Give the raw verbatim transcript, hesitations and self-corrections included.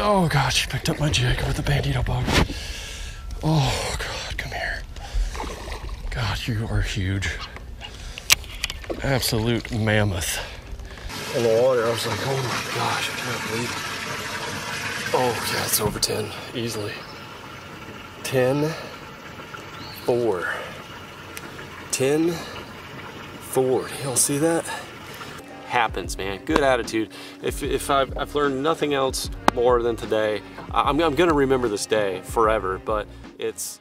Oh God, she picked up my jig with the bandito bug. Oh God, come here. God, you are huge. Absolute mammoth. In the water, I was like, oh my gosh, I can't believe it. Oh yeah, it's over ten, easily. ten, four. ten, four, y'all see that? Happens, man. Good attitude. If, if I've, I've learned nothing else more than today, I'm, I'm gonna remember this day forever, but it's